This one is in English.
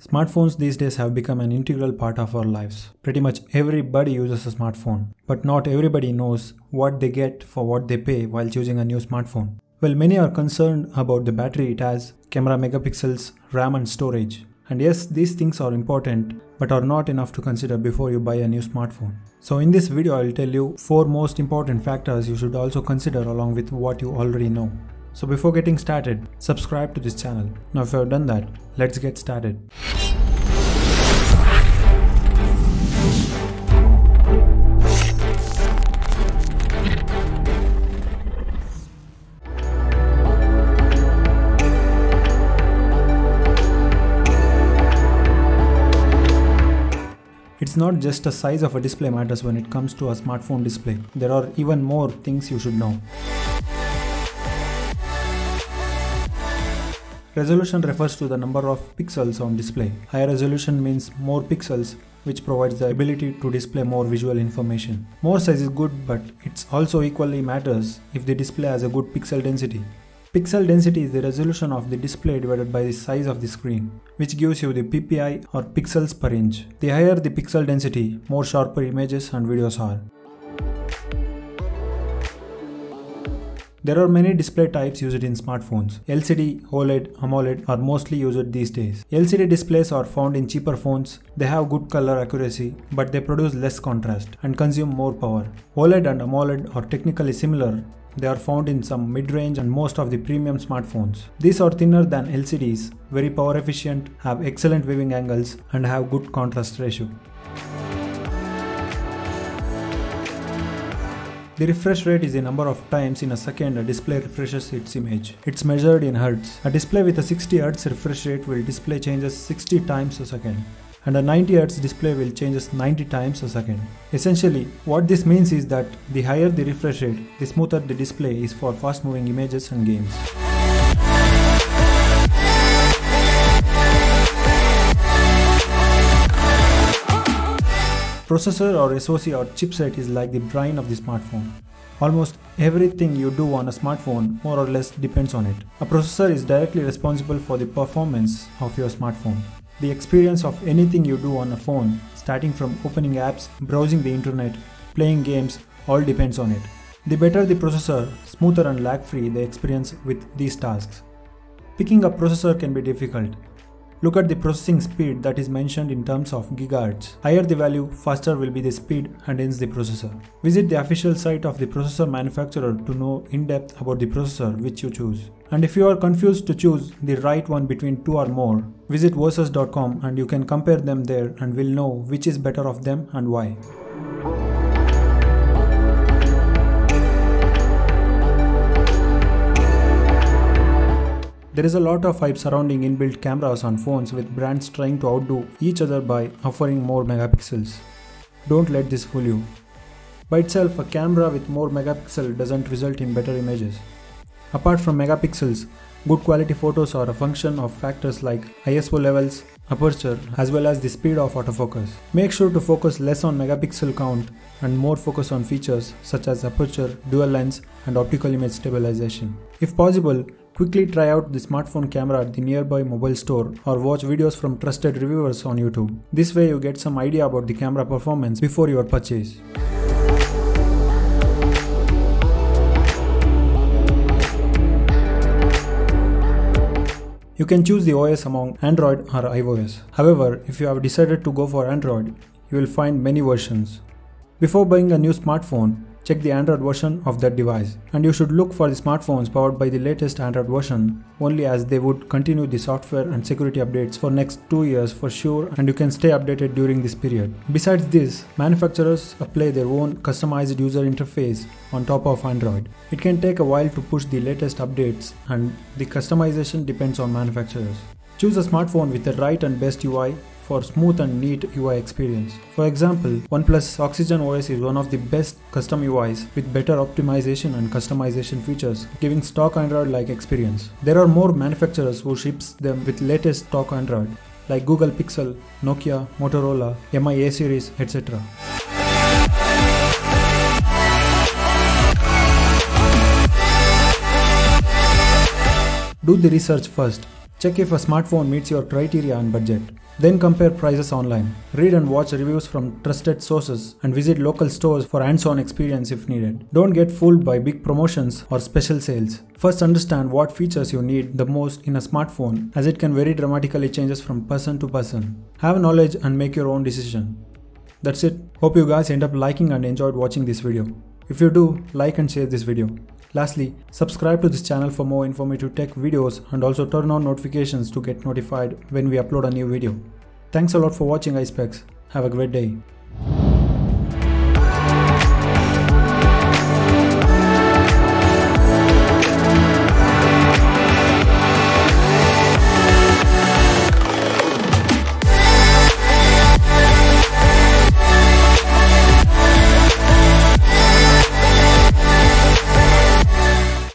Smartphones these days have become an integral part of our lives. Pretty much everybody uses a smartphone, but not everybody knows what they get for what they pay while choosing a new smartphone. Well, many are concerned about the battery it has, camera megapixels, RAM and storage. And yes, these things are important, but are not enough to consider before you buy a new smartphone. So in this video, I'll tell you 4 most important factors you should also consider along with what you already know. So before getting started, subscribe to this channel. Now if you have done that, let's get started. It's not just the size of a display matters when it comes to a smartphone display. There are even more things you should know. Resolution refers to the number of pixels on display. Higher resolution means more pixels, which provides the ability to display more visual information. More size is good, but it's also equally matters if the display has a good pixel density. Pixel density is the resolution of the display divided by the size of the screen, which gives you the PPI or pixels per inch. The higher the pixel density, more sharper images and videos are. There are many display types used in smartphones. LCD, OLED, AMOLED are mostly used these days. LCD displays are found in cheaper phones. They have good color accuracy, but they produce less contrast and consume more power. OLED and AMOLED are technically similar. They are found in some mid-range and most of the premium smartphones. These are thinner than LCDs, very power efficient, have excellent viewing angles, and have good contrast ratio. The refresh rate is the number of times in a second a display refreshes its image. It's measured in hertz. A display with a 60 Hz refresh rate will display changes 60 times a second, and a 90 Hz display will changes 90 times a second. Essentially, what this means is that the higher the refresh rate, the smoother the display is for fast-moving images and games. Processor or SoC or chipset is like the brain of the smartphone. Almost everything you do on a smartphone more or less depends on it. A processor is directly responsible for the performance of your smartphone. The experience of anything you do on a phone, starting from opening apps, browsing the internet, playing games, all depends on it. The better the processor, smoother and lag-free the experience with these tasks. Picking a processor can be difficult. Look at the processing speed that is mentioned in terms of gigahertz. Higher the value, faster will be the speed and hence the processor. Visit the official site of the processor manufacturer to know in depth about the processor which you choose. And if you are confused to choose the right one between two or more, visit versus.com and you can compare them there and will know which is better of them and why. There is a lot of hype surrounding inbuilt cameras on phones, with brands trying to outdo each other by offering more megapixels. Don't let this fool you. By itself, a camera with more megapixel doesn't result in better images. Apart from megapixels, good quality photos are a function of factors like ISO levels, aperture, as well as the speed of autofocus. Make sure to focus less on megapixel count and more focus on features such as aperture, dual lens, and optical image stabilization. If possible, quickly try out the smartphone camera at the nearby mobile store or watch videos from trusted reviewers on YouTube. This way you get some idea about the camera performance before your purchase. You can choose the OS among Android or iOS. However, if you have decided to go for Android, you will find many versions. Before buying a new smartphone, check the Android version of that device, and you should look for the smartphones powered by the latest Android version only, as they would continue the software and security updates for next 2 years for sure, and you can stay updated during this period. Besides this, manufacturers apply their own customized user interface on top of Android. It can take a while to push the latest updates, and the customization depends on manufacturers. Choose a smartphone with the right and best UI for smooth and neat UI experience. For example, OnePlus Oxygen OS is one of the best custom UIs with better optimization and customization features, giving stock Android-like experience. There are more manufacturers who ships them with latest stock Android, like Google Pixel, Nokia, Motorola, MIA series, etc. Do the research first. Check if a smartphone meets your criteria and budget. Then compare prices online, read and watch reviews from trusted sources, and visit local stores for hands-on experience if needed. Don't get fooled by big promotions or special sales. First, understand what features you need the most in a smartphone, as it can vary dramatically changes from person to person. Have knowledge and make your own decision. That's it. Hope you guys end up liking and enjoyed watching this video. If you do, like and share this video. Lastly, subscribe to this channel for more informative tech videos and also turn on notifications to get notified when we upload a new video. Thanks a lot for watching iSpecss. Have a great day.